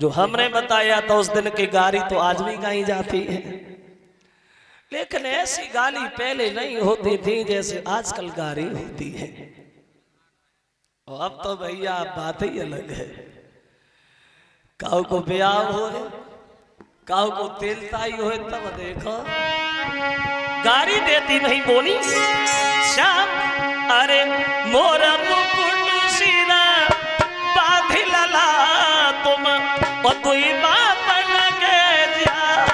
जो हमने बताया था उस दिन की गाली तो आज भी गाई जाती है, लेकिन ऐसी गाली पहले नहीं होती थी जैसे आजकल गाली होती है। और अब तो भैया बात ही अलग है। काऊ को ब्याह हो, काऊ को तेलताई हो, तब देखो गाली देती नहीं बोली श्याम। अरे मोरा मुकुट सीना बाधी लला तुम पतुई बापन के जाए।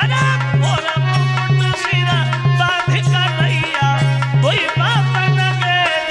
अरे मोरा मुकुट सीना बाधी का नैया कोई बापन के जाए।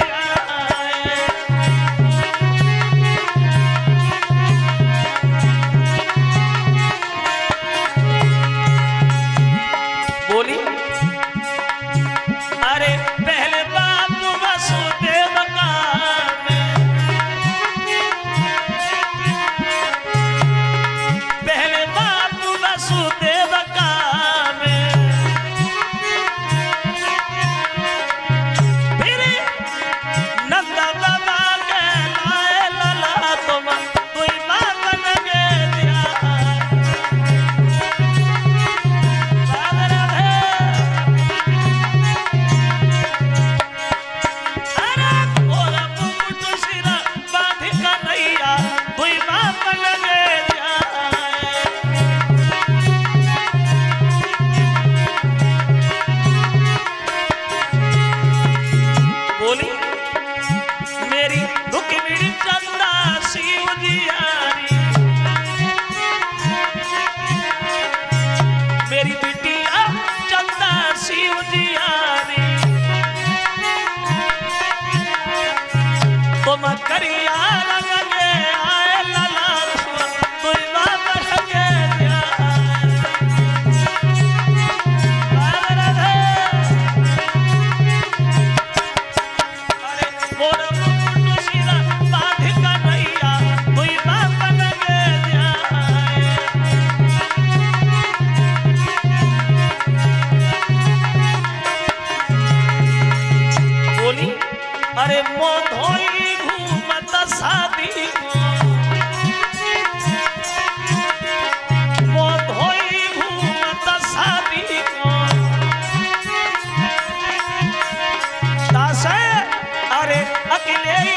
अकेले